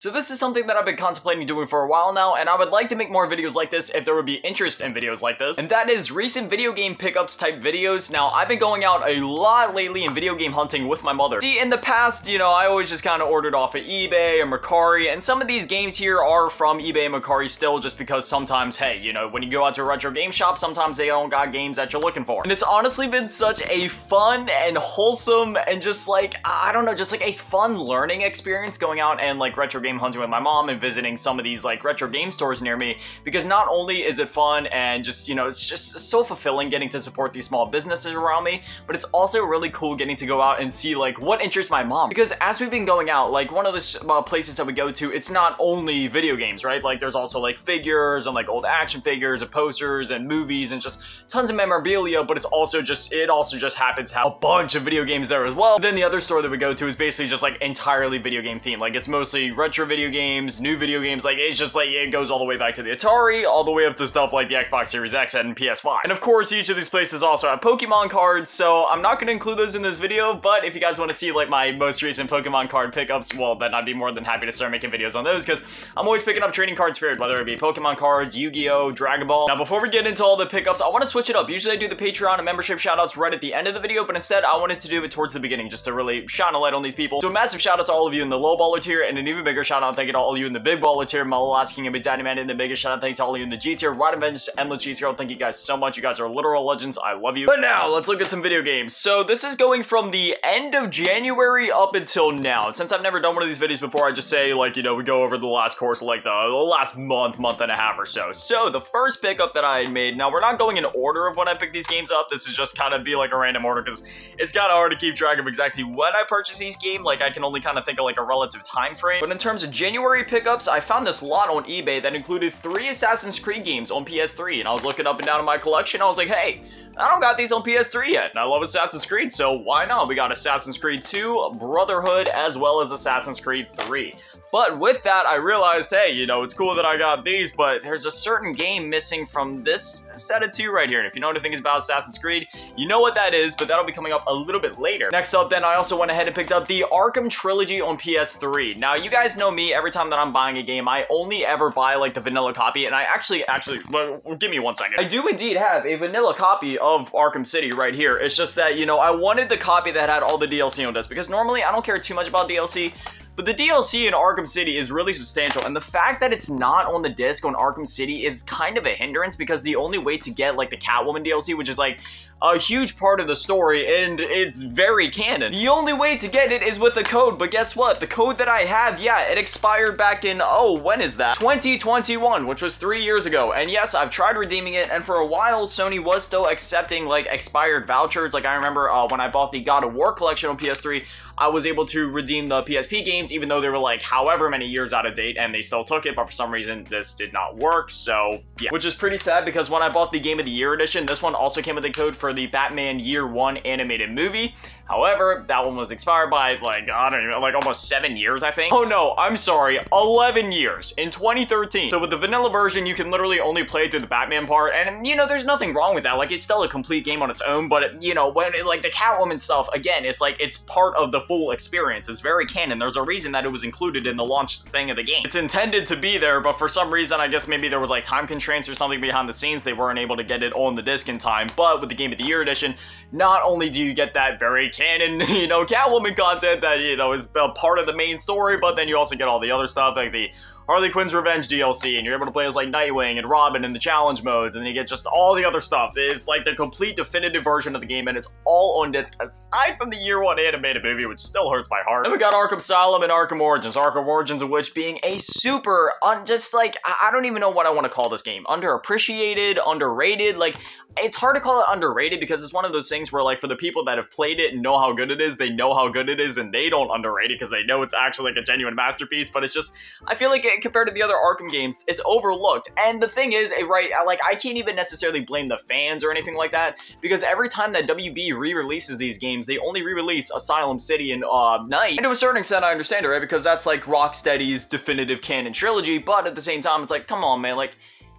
So this is something that I've been contemplating doing for a while now, and I would like to make more videos like this if there would be interest in videos like this, and that is recent video game pickups type videos. Now, I've been going out a lot lately in video game hunting with my mother. See, in the past, you know, I always just kind of ordered off of eBay and Mercari, and some of these games here are from eBay and Mercari still, just because sometimes, hey, you know, when you go out to a retro game shop, sometimes they don't got games that you're looking for. And it's honestly been such a fun and wholesome and just like, I don't know, just like a fun learning experience going out and like retro games hunting with my mom and visiting some of these like retro game stores near me, because not only is it fun and just, you know, it's just so fulfilling getting to support these small businesses around me, but it's also really cool getting to go out and see like what interests my mom, because as we've been going out, like one of the places that we go to, it's not only video games, right? Like there's also like figures and like old action figures and posters and movies and just tons of memorabilia, but it's also just, it also just happens to have a bunch of video games there as well. And then the other store that we go to is basically just like entirely video game themed, like it's mostly retro video games, new video games, like it's just like it goes all the way back to the Atari, all the way up to stuff like the Xbox Series X and PS5. And of course, each of these places also have Pokemon cards, so I'm not gonna include those in this video, but if you guys want to see like my most recent Pokemon card pickups, well, then I'd be more than happy to start making videos on those, because I'm always picking up trading cards, period, whether it be Pokemon cards, Yu-Gi-Oh, Dragon Ball. Now, before we get into all the pickups, I want to switch it up. Usually I do the Patreon and membership shoutouts right at the end of the video, but instead I wanted to do it towards the beginning, just to really shine a light on these people. So a massive shoutout to all of you in the low baller tier, and an even bigger shout out thank you to all you in the big baller tier, Malala asking a big daddy man, and the biggest shout out thank you to all you in the G tier, Rod and Vengeance, Endless Cheese Girl. Thank you guys so much. You guys are literal legends. I love you. But now let's look at some video games. So this is going from the end of January up until now. Since I've never done one of these videos before, I just say like, you know, we go over the last course, like the last month, month and a half or so. So the first pickup that I made, now we're not going in order of when I pick these games up. This is just kind of be like a random order, because it's kind of hard to keep track of exactly when I purchased these games. Like I can only kind of think of like a relative time frame. But in terms of January pickups, I found this lot on eBay that included 3 Assassin's Creed games on PS3, and I was looking up and down in my collection. I was like, hey, I don't got these on PS3 yet, and I love Assassin's Creed, so why not? We got Assassin's Creed 2, Brotherhood, as well as Assassin's Creed 3. But with that, I realized, hey, you know, it's cool that I got these, but there's a certain game missing from this set of 2 right here. And if you know anything about Assassin's Creed, you know what that is, but that'll be coming up a little bit later. Next up, then, I also went ahead and picked up the Arkham Trilogy on PS3. Now, you guys know me, every time that I'm buying a game, I only ever buy, like, the vanilla copy, and I actually, well, give me one second. I do indeed have a vanilla copy of Arkham City right here. It's just that, you know, I wanted the copy that had all the DLC on this, because normally I don't care too much about DLC, but the DLC in Arkham City is really substantial, and the fact that it's not on the disc on Arkham City is kind of a hindrance, because the only way to get like the Catwoman DLC, which is like a huge part of the story, and it's very canon, the only way to get it is with a code. But guess what? The code that I have, yeah, it expired back in, oh, when is that? 2021, which was 3 years ago. And yes, I've tried redeeming it, and for a while, Sony was still accepting like expired vouchers. Like I remember when I bought the God of War collection on PS3, I was able to redeem the PSP games, even though they were like however many years out of date, and they still took it. But for some reason this did not work, so yeah, which is pretty sad, because when I bought the Game of the Year edition, this one also came with a code for the Batman Year One animated movie. However, that one was expired by like, I don't even, like almost 7 years, I think. Oh no, I'm sorry, 11 years in 2013. So with the vanilla version, you can literally only play through the Batman part, and you know, there's nothing wrong with that. Like it's still a complete game on its own, but it, you know, when it, like the Catwoman stuff, again, it's like, it's part of the full experience. It's very canon. There's a reason that it was included in the launch thing of the game. It's intended to be there, but for some reason, I guess maybe there was like time constraints or something behind the scenes. They weren't able to get it on the disc in time. But with the Game of the Year edition, not only do you get that very canon, you know, Catwoman content that, you know, is a part of the main story, but then you also get all the other stuff like the Harley Quinn's Revenge DLC, and you're able to play as like Nightwing and Robin in the challenge modes, and then you get just all the other stuff. It's like the complete definitive version of the game, and it's all on disc, aside from the Year One animated movie, which still hurts my heart. Then we got Arkham Asylum and Arkham Origins. Arkham Origins of which being a super, just like, I don't even know what I want to call this game. Underappreciated, underrated, like, it's hard to call it underrated, because it's one of those things where like for the people that have played it and know how good it is, they know how good it is, and they don't underrate it, because they know it's actually like a genuine masterpiece. But it's just, I feel like it, compared to the other Arkham games, it's overlooked. And the thing is, right, like I can't even necessarily blame the fans or anything like that, because every time that WB re-releases these games, they only re-release Asylum City and Night. And to a certain extent, I understand it, right? Because that's like Rocksteady's definitive canon trilogy, but at the same time, it's like, come on, man, like,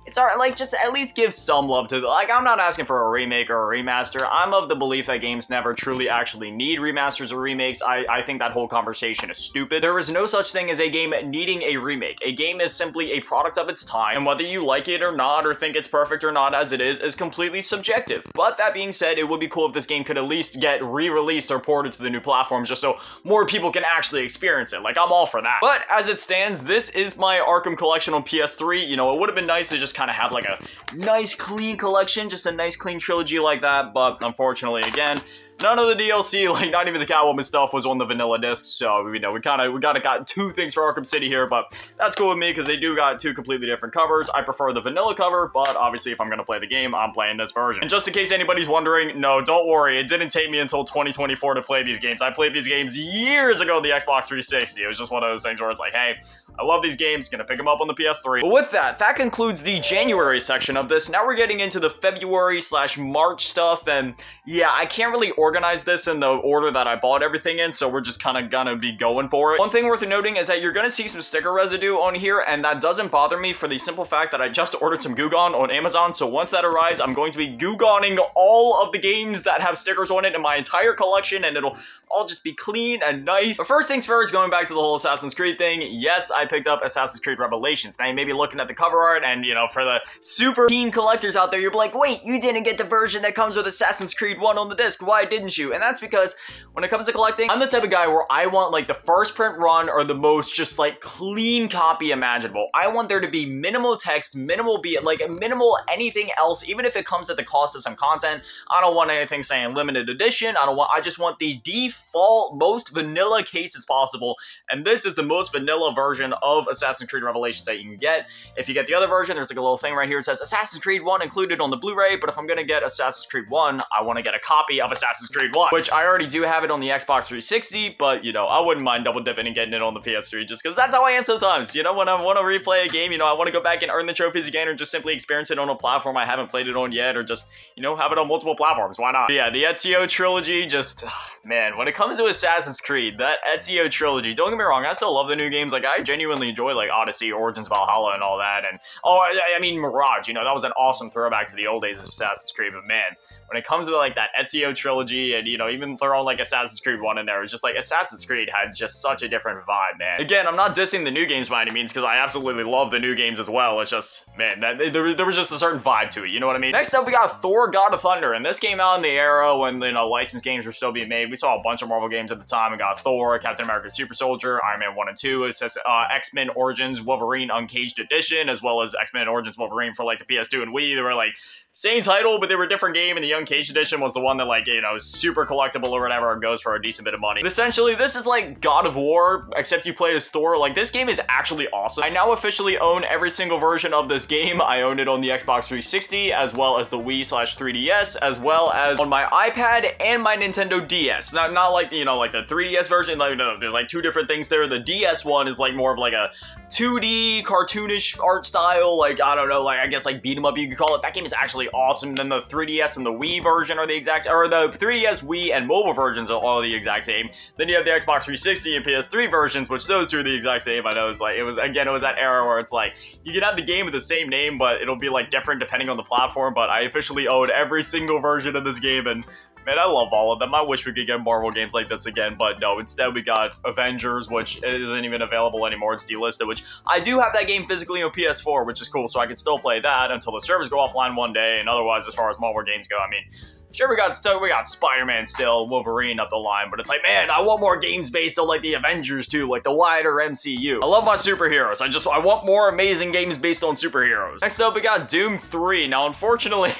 It's all right, like, just at least give some love to the, like, I'm not asking for a remake or a remaster. I'm of the belief that games never truly actually need remasters or remakes. I think that whole conversation is stupid. There is no such thing as a game needing a remake. A game is simply a product of its time, and whether you like it or not, or think it's perfect or not as it is completely subjective. But that being said, it would be cool if this game could at least get re-released or ported to the new platforms just so more people can actually experience it. Like, I'm all for that. But as it stands, this is my Arkham collection on PS3. You know, it would have been nice to just kind of have like a nice clean collection, just a nice clean trilogy like that, but unfortunately, again, none of the DLC, like not even the Catwoman stuff, was on the vanilla disc, so, you know, we got two things for Arkham City here, but that's cool with me, because they do got two completely different covers. I prefer the vanilla cover, but obviously if I'm gonna play the game, I'm playing this version. And just in case anybody's wondering, no, don't worry, it didn't take me until 2024 to play these games. I played these games years ago on the Xbox 360. It was just one of those things where it's like, hey, I love these games, gonna pick them up on the PS3. But with that, that concludes the January section of this. Now we're getting into the February/March stuff, and yeah, I can't really organize this in the order that I bought everything in, so we're just kind of gonna be going for it. One thing worth noting is that you're gonna see some sticker residue on here, and that doesn't bother me for the simple fact that I just ordered some Goo Gone on Amazon, so once that arrives, I'm going to be Goo Goning all of the games that have stickers on it in my entire collection, and it'll all just be clean and nice. But first things first, going back to the whole Assassin's Creed thing, yes, I picked up Assassin's Creed Revelations. Now you may be looking at the cover art and, you know, for the super keen collectors out there, you're like, wait, you didn't get the version that comes with Assassin's Creed 1 on the disc. Why didn't you? And that's because when it comes to collecting, I'm the type of guy where I want like the first print run or the most just like clean copy imaginable. I want there to be minimal text, minimal minimal anything else, even if it comes at the cost of some content. I don't want anything saying limited edition. I just want the default, most vanilla case as possible. And this is the most vanilla version of Assassin's Creed Revelations that you can get. If you get the other version, there's like a little thing right here that says Assassin's Creed 1 included on the Blu-ray, but if I'm gonna get Assassin's Creed 1, I wanna get a copy of Assassin's Creed 1, which I already do have it on the Xbox 360, but, you know, I wouldn't mind double dipping and getting it on the PS3 just because that's how I am sometimes. You know, when I wanna replay a game, you know, I wanna go back and earn the trophies again or just simply experience it on a platform I haven't played it on yet or just, you know, have it on multiple platforms. Why not? But yeah, the Ezio trilogy just, man, when it comes to Assassin's Creed, that Ezio trilogy, don't get me wrong, I still love the new games. Like, I genuinely enjoy, like, Odyssey, Origins, Valhalla, and all that. And, oh, I mean, Mirage, you know, that was an awesome throwback to the old days of Assassin's Creed. But, man, when it comes to, like, that Ezio trilogy and, you know, even throwing, like, Assassin's Creed 1 in there, it was just, like, Assassin's Creed had just such a different vibe, man. Again, I'm not dissing the new games by any means, because I absolutely love the new games as well. It's just, man, there was just a certain vibe to it, you know what I mean? Next up, we got Thor God of Thunder, and this came out in the era when, you know, licensed games were still being made. We saw a bunch of Marvel games at the time. We got Thor, Captain America Super Soldier, Iron Man 1 and 2, it says X-Men Origins Wolverine Uncaged Edition, as well as X-Men Origins Wolverine for, like, the PS2 and Wii. They were, like, same title, but they were a different game, and the Uncaged Edition was the one that, like, you know, is super collectible or whatever and goes for a decent bit of money. But essentially, this is like God of War, except you play as Thor. Like, this game is actually awesome. I now officially own every single version of this game. I own it on the Xbox 360, as well as the Wii/3DS, as well as on my iPad and my Nintendo DS. Not like, you know, like the 3DS version. Like, no, there's like two different things there. The DS one is like more of like a 2D cartoonish art style. Like, I don't know, like I guess like beat 'em up you could call it. That game is actually awesome. Then the 3DS and the Wii version are the exact, or the 3DS, Wii, and mobile versions are all the exact same. Then you have the Xbox 360 and PS3 versions, which those two are the exact same. I know it's like, it was that era where it's like, you can have the game with the same name, but it'll be like different depending on the platform. But I officially own every single version of this game, and man, I love all of them. I wish we could get Marvel games like this again, but no, instead we got Avengers, which isn't even available anymore. It's delisted, which I do have that game physically on PS4, which is cool, so I can still play that until the servers go offline one day. And otherwise, as far as Marvel games go, I mean, sure, we got Spider-Man still, Wolverine up the line, but it's like, man, I want more games based on, like, the Avengers too, like the wider MCU. I love my superheroes. I want more amazing games based on superheroes. Next up, we got Doom 3. Now, unfortunately,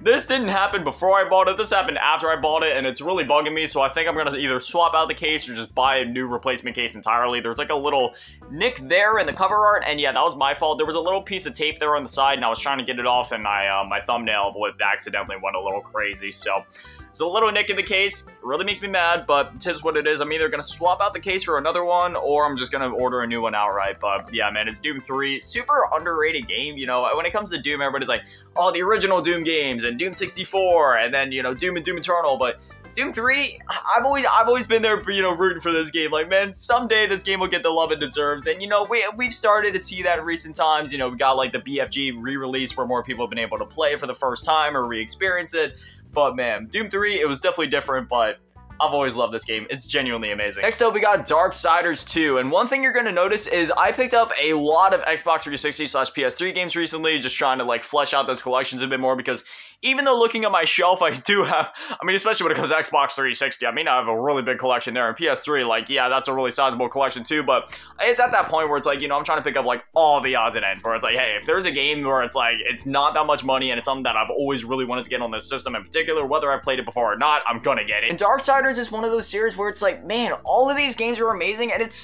this didn't happen before I bought it. This happened after I bought it, and it's really bugging me, so I think I'm gonna either swap out the case or just buy a new replacement case entirely. There's, like, a little nick there in the cover art, and yeah, that was my fault. There was a little piece of tape there on the side, and I was trying to get it off, and my thumbnail accidentally went a little crazy. So it's a little nick in the case. It really makes me mad, but it is what it is. I'm either going to swap out the case for another one, or I'm just going to order a new one outright. But yeah, man, it's Doom 3. Super underrated game. You know, when it comes to Doom, everybody's like, oh, the original Doom games and Doom 64 and then, you know, Doom and Doom Eternal. But Doom 3, I've always been there, you know, rooting for this game. Like, man, someday this game will get the love it deserves. And, you know, we've started to see that in recent times. You know, we got, like, the BFG re-release where more people have been able to play it for the first time or re-experience it. But, man, Doom 3, it was definitely different, but I've always loved this game. It's genuinely amazing. Next up, we got Darksiders 2. And one thing you're going to notice is I picked up a lot of Xbox 360/PS3 games recently, just trying to, like, flesh out those collections a bit more, because even though looking at my shelf, I do have, I mean, especially when it comes to Xbox 360, I mean, I have a really big collection there. And PS3, like, yeah, that's a really sizable collection too, but it's at that point where it's like, you know, I'm trying to pick up, like, all the odds and ends, where it's like, hey, if there's a game where it's like, it's not that much money and it's something that I've always really wanted to get on this system in particular, whether I've played it before or not, I'm going to get it. And Darksiders is one of those series where it's like, man, all of these games are amazing, and it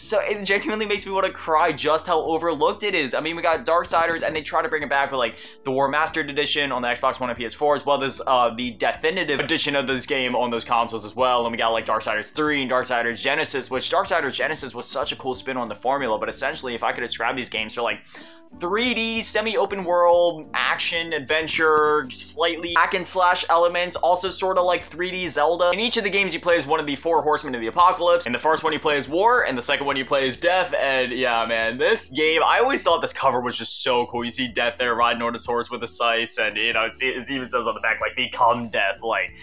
genuinely makes me want to cry just how overlooked it is. I mean, we got Darksiders, and they try to bring it back with, like, the War Mastered Edition on the Xbox One and PS4, as well as the definitive edition of this game on those consoles as well. And we got, like, Darksiders 3 and Darksiders Genesis, which Darksiders Genesis was such a cool spin on the formula. But essentially, if I could describe these games, they're like 3D, semi-open world, action, adventure, slightly hack and slash elements, also sort of like 3D Zelda. In each of the games you play as one of the four horsemen of the apocalypse, and the first one you play is war, and the second one you play is death. And yeah, man, this game, I always thought this cover was just so cool. You see Death there riding on his horse with a scythe, and, you know, it even says on the back, like, become death, like,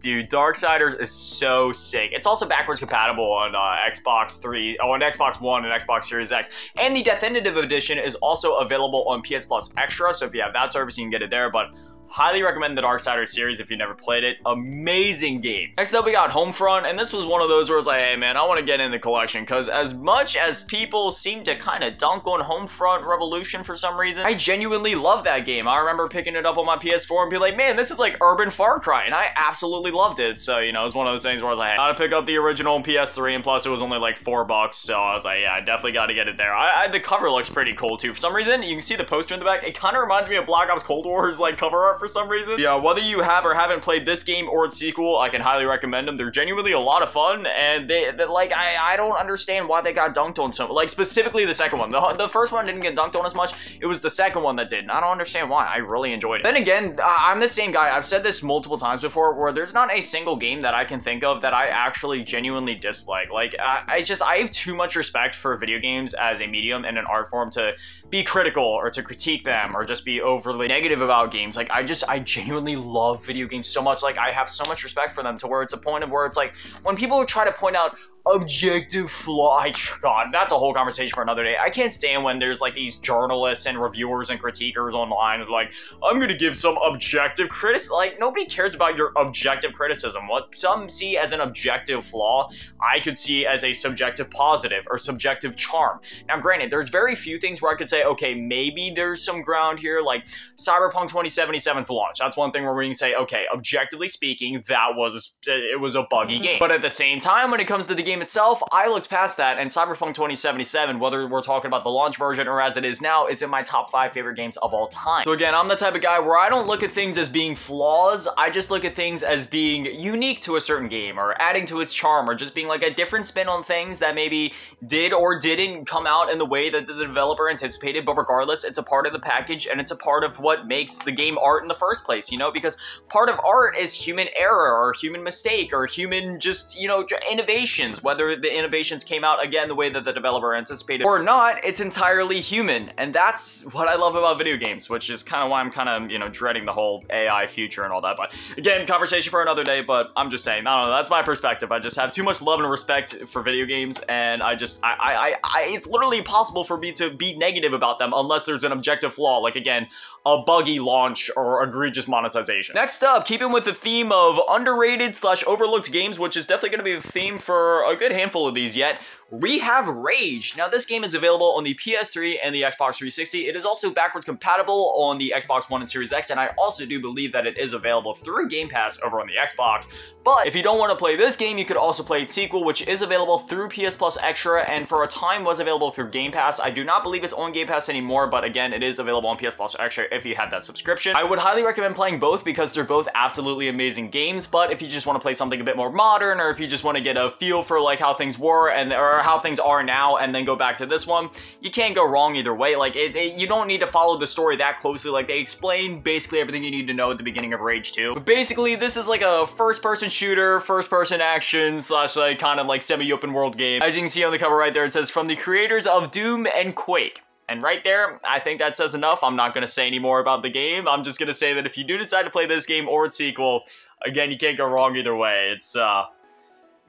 dude, Darksiders is so sick. It's also backwards compatible on Xbox 3, on Xbox One and Xbox Series X. And the Definitive Edition is also available on PS Plus Extra, so if you have that service, you can get it there, but highly recommend the Darksiders series if you've never played it. Amazing games. Next up, we got Homefront, and this was one of those where it's like, hey, man, I want to get in the collection, because as much as people seem to kind of dunk on Homefront Revolution for some reason, I genuinely love that game. I remember picking it up on my PS4 and be like, man, this is like urban Far Cry, and I absolutely loved it. So, you know, it's one of those things where I was like, hey, I gotta pick up the original on PS3, and plus it was only like $4, so I was like, yeah, I definitely gotta get it there. The cover looks pretty cool, too. For some reason, you can see the poster in the back. It kind of reminds me of Black Ops Cold War's, like, cover art for some reason. Yeah, whether you have or haven't played this game or its sequel, I can highly recommend them. They're genuinely a lot of fun, and I don't understand why they got dunked on so, like, specifically the second one. The first one didn't get dunked on as much. It was the second one that did, and I don't understand why. I really enjoyed it. Then again, I'm the same guy. I've said this multiple times before, where there's not a single game that I can think of that I actually genuinely dislike. Like, it's just, I have too much respect for video games as a medium and an art form to be critical or to critique them or just be overly negative about games. Like, I genuinely love video games so much. Like, I have so much respect for them, to where it's a point of where it's like, when people try to point out objective flaw, God, that's a whole conversation for another day. I can't stand when there's, like, these journalists and reviewers and critiquers online who are like, I'm gonna give some objective criticism. Like, nobody cares about your objective criticism. What some see as an objective flaw, I could see as a subjective positive or subjective charm. Now, granted, there's very few things where I could say, okay, maybe there's some ground here, like Cyberpunk 2077's launch. That's one thing where we can say, okay, objectively speaking, it was a buggy game. But at the same time, when it comes to the game itself, I looked past that, and Cyberpunk 2077, whether we're talking about the launch version or as it is now, is in my top 5 favorite games of all time. So again, I'm the type of guy where I don't look at things as being flaws. I just look at things as being unique to a certain game, or adding to its charm, or just being like a different spin on things that maybe did or didn't come out in the way that the developer anticipated. But regardless, it's a part of the package, and it's a part of what makes the game art in the first place, you know, because part of art is human error or human mistake or human, just, you know, innovations. Whether the innovations came out, again, the way that the developer anticipated or not, it's entirely human. And that's what I love about video games, which is kind of why I'm kind of, you know, dreading the whole AI future and all that. But again, conversation for another day, but I'm just saying, I don't know, that's my perspective. I just have too much love and respect for video games, and it's literally impossible for me to be negative about them unless there's an objective flaw, like, again, a buggy launch or egregious monetization. Next up, keeping with the theme of underrated / overlooked games, which is definitely going to be the theme for a good handful of these yet, we have Rage. Now, this game is available on the PS3 and the Xbox 360. It is also backwards compatible on the Xbox One and Series X, and I also do believe that it is available through Game Pass over on the Xbox. But if you don't want to play this game, you could also play its sequel, which is available through PS Plus Extra, and for a time was available through Game Pass. I do not believe it's on Game Pass anymore, but again, it is available on PS Plus Extra if you have that subscription. I would highly recommend playing both, because they're both absolutely amazing games. But if you just want to play something a bit more modern, or if you just want to get a feel for for like how things were and or how things are now and then go back to this one, you can't go wrong either way. Like you don't need to follow the story that closely. Like they explain basically everything you need to know at the beginning of Rage 2. But basically this is like a first person shooter, first person action slash like kind of like semi open world game. As you can see on the cover right there, it says from the creators of Doom and Quake. And right there, I think that says enough. I'm not gonna say any more about the game. I'm just gonna say that if you do decide to play this game or its sequel, again, you can't go wrong either way. It's,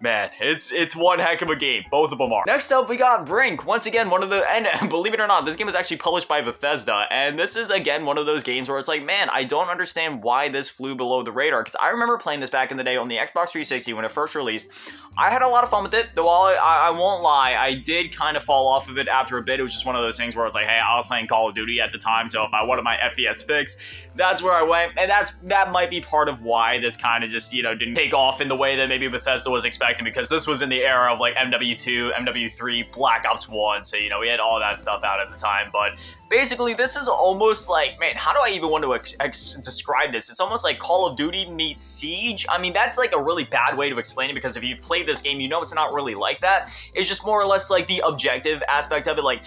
man, it's one heck of a game. Both of them are. Next up, we got Brink. Once again, one of the... And believe it or not, this game is actually published by Bethesda. And this is, again, one of those games where it's like, man, I don't understand why this flew below the radar. Because I remember playing this back in the day on the Xbox 360 when it first released. I had a lot of fun with it. Though I won't lie, I did kind of fall off of it after a bit. It was just one of those things where I was like, hey, I was playing Call of Duty at the time. So if I wanted my FPS fix, that's where I went. And that might be part of why this kind of just, you know, didn't take off in the way that maybe Bethesda was expecting. Because this was in the era of like MW2, MW3, Black Ops 1, so you know, we had all that stuff out at the time. But basically this is almost like, man, how do I even want to describe this? It's almost like Call of Duty meets Siege. I mean, that's like a really bad way to explain it, because if you've played this game, you know it's not really like that. It's just more or less like the objective aspect of it. Like,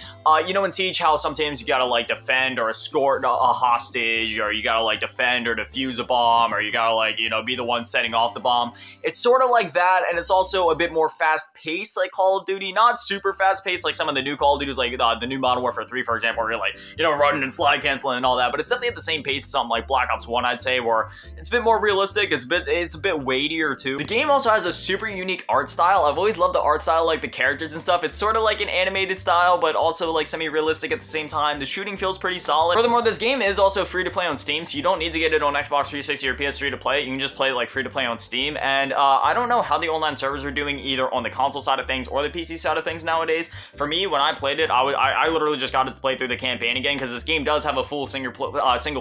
you know in Siege how sometimes you gotta like defend or escort a hostage, or you gotta like defend or defuse a bomb, or you gotta like, you know, be the one setting off the bomb. It's sort of like that, and it's also a bit more fast-paced like Call of Duty. Not super fast-paced like some of the new Call of Duties, like the new Modern Warfare 3, for example, where you're like, you know, running and slide canceling and all that. But it's definitely at the same pace as something like Black Ops 1, I'd say, where it's a bit more realistic. It's a bit weightier too. The game also has a super unique art style. I've always loved the art style, like the characters and stuff. It's sort of like an animated style, but also like semi-realistic at the same time. The shooting feels pretty solid. Furthermore, this game is also free to play on Steam, so you don't need to get it on Xbox 360 or PS3 to play it. You can just play it like free to play on Steam. And I don't know how the online servers are doing either on the console side of things or the PC side of things nowadays. For me, when I played it, I literally just got it to play through the campaign again, because this game does have a full single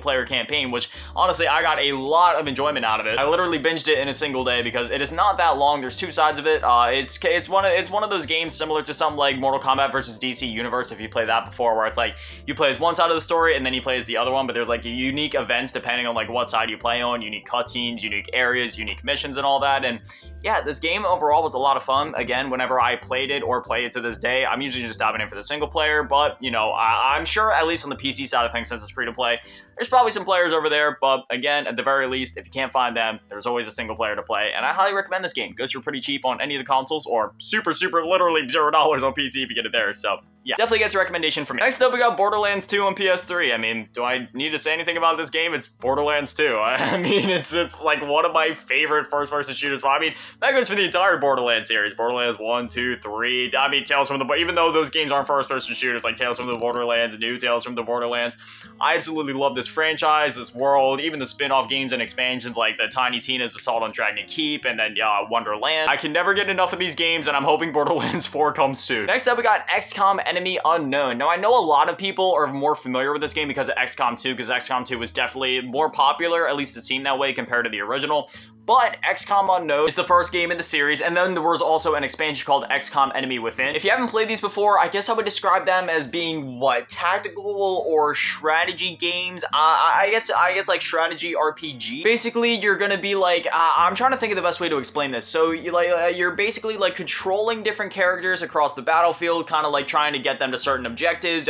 player campaign, which honestly I got a lot of enjoyment out of it. I literally binged it in a single day because it is not that long. There's two sides of it. It's one of those games similar to something like Mortal Kombat versus DC Universe, if you play that before, where it's like you play as one side of the story and then you play as the other one, but there's like unique events depending on like what side you play on, unique cutscenes, unique areas, unique missions, and all that. And yeah, this game overall was a lot of fun. Again, whenever I played it or play it to this day, I'm usually just diving in for the single player, but you know, I'm sure at least on the PC side of things, since it's free to play, there's probably some players over there, but again, at the very least, if you can't find them, there's always a single player to play, and I highly recommend this game. It goes for pretty cheap on any of the consoles, or super, super literally $0 on PC if you get it there, so yeah, definitely gets a recommendation from me. Next up, we got Borderlands 2 on PS3. I mean, do I need to say anything about this game? It's Borderlands 2. I mean, it's like one of my favorite first-person shooters. I mean, that goes for the entire Borderlands series. Borderlands 1, 2, 3. I mean, Tales from the... Even though those games aren't first-person shooters, like Tales from the Borderlands, New Tales from the Borderlands, I absolutely love this franchise, this world, even the spin-off games and expansions like the Tiny Tina's Assault on Dragon Keep, and then Wonderlands. I can never get enough of these games, and I'm hoping Borderlands 4 comes soon. Next up, we got XCOM Enemy Unknown. Now, I know a lot of people are more familiar with this game because of XCOM 2, because XCOM 2 was definitely more popular, at least it seemed that way compared to the original. But XCOM Unknown is the first game in the series, and then there was also an expansion called XCOM Enemy Within. If you haven't played these before, I guess I would describe them as being, what, tactical or strategy games? I guess like strategy RPG. Basically, you're gonna be like, I'm trying to think of the best way to explain this. So you're basically like controlling different characters across the battlefield, kind of like trying to get them to certain objectives.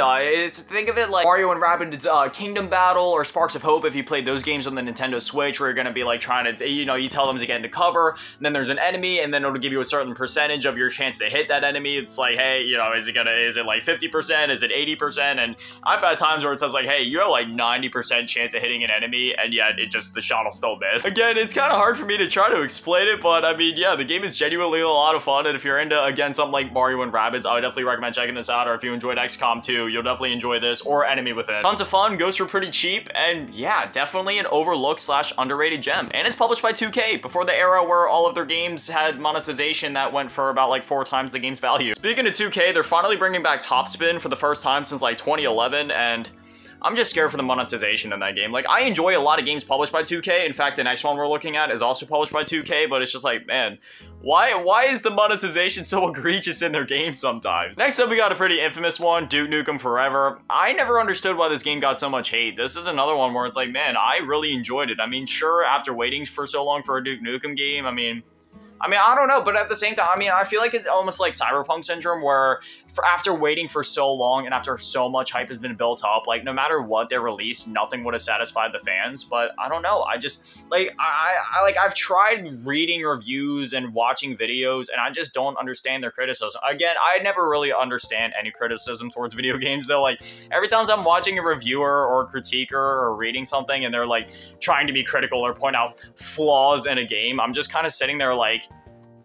Think of it like Mario and Rabbids Kingdom Battle, or Sparks of Hope if you played those games on the Nintendo Switch, where you're gonna be like trying to, you know, you tell them to get into cover, and then there's an enemy, and then it'll give you a certain percentage of your chance to hit that enemy. It's like, hey, you know, is it like 50%? Is it 80%? And I've had times where it says like, hey, you have like 90% chance of hitting an enemy, and yet the shot will still miss. Again, it's kind of hard for me to try to explain it, but I mean, yeah, the game is genuinely a lot of fun, and if you're into, again, something like Mario and Rabbids, I would definitely recommend checking this out, or if you enjoyed XCOM 2, you'll definitely enjoy this, or Enemy Within. Tons of fun, goes for pretty cheap, and yeah, definitely an overlooked / underrated gem, and it's published by 2K, before the era where all of their games had monetization that went for about like 4 times the game's value. Speaking of 2K, they're finally bringing back Top Spin for the first time since like 2011, and I'm just scared for the monetization in that game. Like, I enjoy a lot of games published by 2K. In fact, the next one we're looking at is also published by 2K, but it's just like, man, why is the monetization so egregious in their games sometimes? Next up, we got a pretty infamous one, Duke Nukem Forever. I never understood why this game got so much hate. This is another one where it's like, man, I really enjoyed it. I mean, sure, after waiting for so long for a Duke Nukem game, I mean... I mean, I don't know, but at the same time, I mean, I feel like it's almost like Cyberpunk syndrome, where after waiting for so long and after so much hype has been built up, like, no matter what they release, nothing would have satisfied the fans. But I don't know. I just, like, I've tried reading reviews and watching videos, and I just don't understand their criticism. Again, I never really understand any criticism towards video games, though. Like, every time I'm watching a reviewer or a critiquer or reading something, and they're, like, trying to be critical or point out flaws in a game, I'm just kind of sitting there like,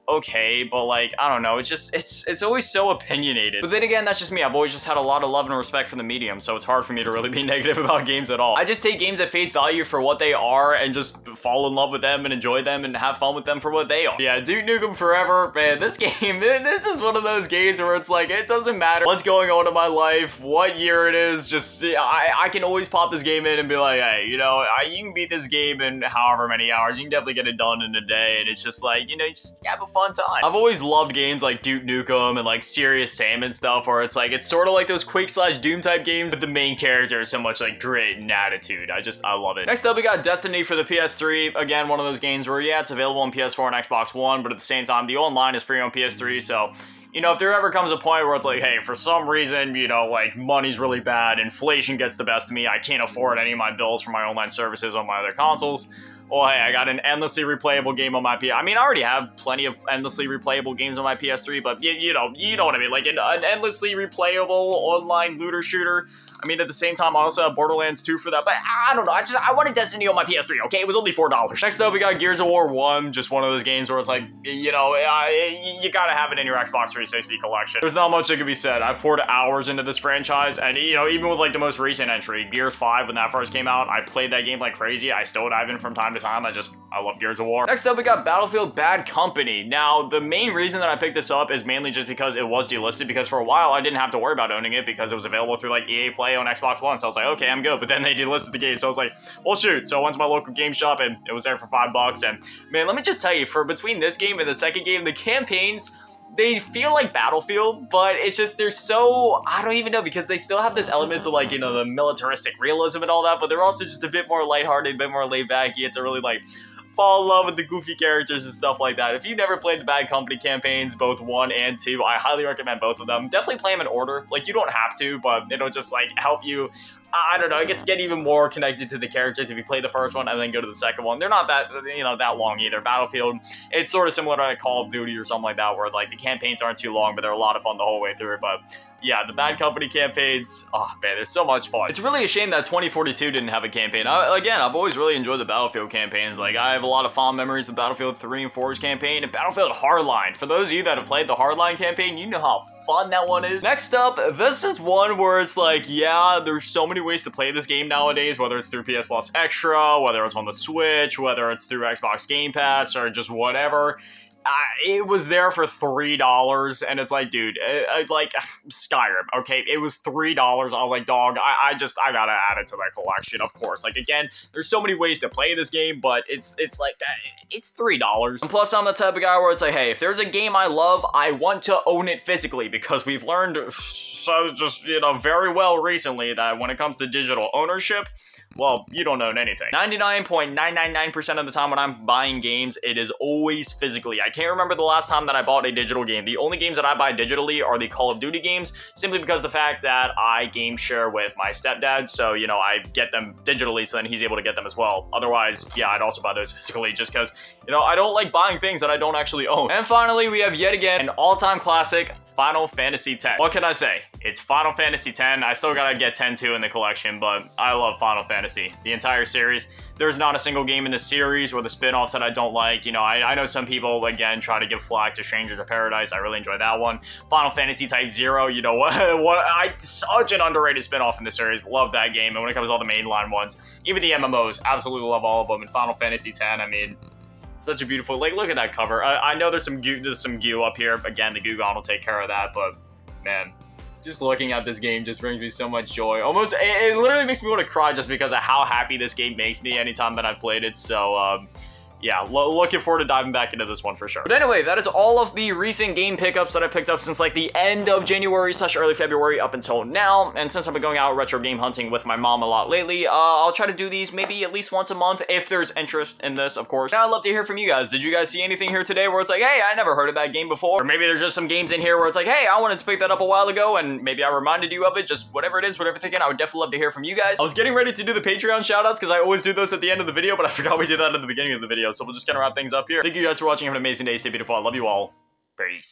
okay, but, like, I don't know, it's just, it's always so opinionated. But then again, that's just me. I've always just had a lot of love and respect for the medium, so it's hard for me to really be negative about games at all. I just take games at face value for what they are and just fall in love with them and enjoy them and have fun with them for what they are. Yeah, Duke Nukem Forever, man, this game, this is one of those games where it's like, it doesn't matter what's going on in my life, what year it is, just, I can always pop this game in and be like, hey, you know, you can beat this game in however many hours, you can definitely get it done in a day, and it's just like, you know, you just have a fun time. I've always loved games like Duke Nukem and like Serious Sam and stuff, where it's like, it's sort of like those Quake / Doom type games, but the main character is so much like grit and attitude. I love it. Next up, we got Destiny for the PS3. Again, one of those games where, yeah, it's available on PS4 and Xbox One, but at the same time, the online is free on PS3, so, you know, if there ever comes a point where it's like, hey, for some reason, you know, like, money's really bad, inflation gets the best of me, I can't afford any of my bills for my online services on my other consoles, oh, hey, I got an endlessly replayable game on my PS3. I mean, I already have plenty of endlessly replayable games on my PS3, but you know what I mean. Like, an endlessly replayable online looter shooter. I mean, at the same time, I also have Borderlands 2 for that, but I don't know. I wanted Destiny on my PS3, okay? It was only $4. Next up, we got Gears of War 1, just one of those games where it's like, you know, you gotta have it in your Xbox 360 collection. There's not much that can be said. I've poured hours into this franchise, and, you know, even with, like, the most recent entry, Gears 5, when that first came out, I played that game like crazy. I still dive in from time to time. I love Gears of War. Next up, we got Battlefield Bad Company. Now, the main reason that I picked this up is mainly just because it was delisted, because for a while I didn't have to worry about owning it because it was available through like EA Play on Xbox One. So I was like, okay, I'm good. But then they delisted the game. So I was like, well, shoot. So I went to my local game shop and it was there for $5. And man, let me just tell you, for between this game and the second game, the campaigns, they feel like Battlefield, but it's just, they're so, I don't even know, because they still have this element of, like, you know, the militaristic realism and all that, but they're also just a bit more lighthearted, a bit more laid back. You get to really, like, fall in love with the goofy characters and stuff like that. If you've never played the Bad Company campaigns, both 1 and 2, I highly recommend both of them. Definitely play them in order. Like, you don't have to, but it'll just, like, help you, I don't know, I guess get even more connected to the characters if you play the first one and then go to the second one. They're not that, you know, that long either. Battlefield, it's sort of similar to like Call of Duty or something like that, where like the campaigns aren't too long, but they're a lot of fun the whole way through. But yeah, the Bad Company campaigns, oh man, it's so much fun. It's really a shame that 2042 didn't have a campaign. Again, I've always really enjoyed the Battlefield campaigns. Like, I have a lot of fond memories of Battlefield 3 and 4's campaign and Battlefield Hardline. For those of you that have played the Hardline campaign, you know how fun that one is. Next up, this is one where it's like, yeah, there's so many ways to play this game nowadays, whether it's through PS Plus Extra, whether it's on the Switch, whether it's through Xbox Game Pass, or just whatever. It was there for $3, and it's like, dude, like, Skyrim, okay? It was $3. I was like, dog, I gotta add it to my collection, of course. Like, again, there's so many ways to play this game, but it's like, it's $3. And plus, I'm the type of guy where it's like, hey, if there's a game I love, I want to own it physically, because we've learned so just, you know, very well recently that when it comes to digital ownership, well, you don't own anything. 99.999% of the time when I'm buying games, it is always physically. I can't remember the last time that I bought a digital game. The only games that I buy digitally are the Call of Duty games, simply because of the fact that I game share with my stepdad, so, you know, I get them digitally, so then he's able to get them as well. Otherwise, yeah, I'd also buy those physically, just because, you know, I don't like buying things that I don't actually own. And finally, we have yet again an all-time classic, Final Fantasy X. What can I say? It's Final Fantasy X. I still gotta get 10-2 in the collection, but I love Final Fantasy, the entire series. There's not a single game in the series or the spin-offs that I don't like. You know, I know some people, again, try to give flack to Strangers of Paradise. I really enjoy that one. Final Fantasy Type-0, you know, such an underrated spin-off in the series. Love that game. And when it comes to all the mainline ones, even the MMOs, absolutely love all of them. And Final Fantasy X, I mean, such a beautiful, like, look at that cover. I know there's some goo up here. Again, the goo gun will take care of that, but man, just looking at this game just brings me so much joy. Almost, it literally makes me want to cry just because of how happy this game makes me anytime that I've played it. So, yeah, looking forward to diving back into this one for sure. But anyway, that is all of the recent game pickups that I picked up since like the end of January/early February up until now. And since I've been going out retro game hunting with my mom a lot lately, I'll try to do these maybe at least once a month if there's interest in this, of course. Now I'd love to hear from you guys. Did you guys see anything here today where it's like, hey, I never heard of that game before? Or maybe there's just some games in here where it's like, hey, I wanted to pick that up a while ago and maybe I reminded you of it. Just whatever it is, whatever thinking, I would definitely love to hear from you guys. I was getting ready to do the Patreon shoutouts because I always do those at the end of the video, but I forgot we did that at the beginning of the video. So we'll just kind of wrap things up here. Thank you guys for watching. Have an amazing day. Stay beautiful. I love you all. Peace.